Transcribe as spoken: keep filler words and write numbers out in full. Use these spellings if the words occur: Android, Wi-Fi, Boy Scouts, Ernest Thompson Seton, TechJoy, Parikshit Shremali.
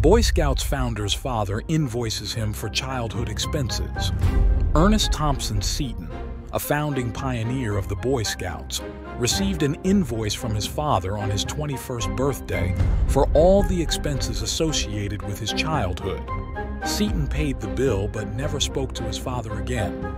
Boy Scouts founder's father invoices him for childhood expenses. Ernest Thompson Seton, a founding pioneer of the Boy Scouts, received an invoice from his father on his twenty-first birthday for all the expenses associated with his childhood. Seton paid the bill but never spoke to his father again.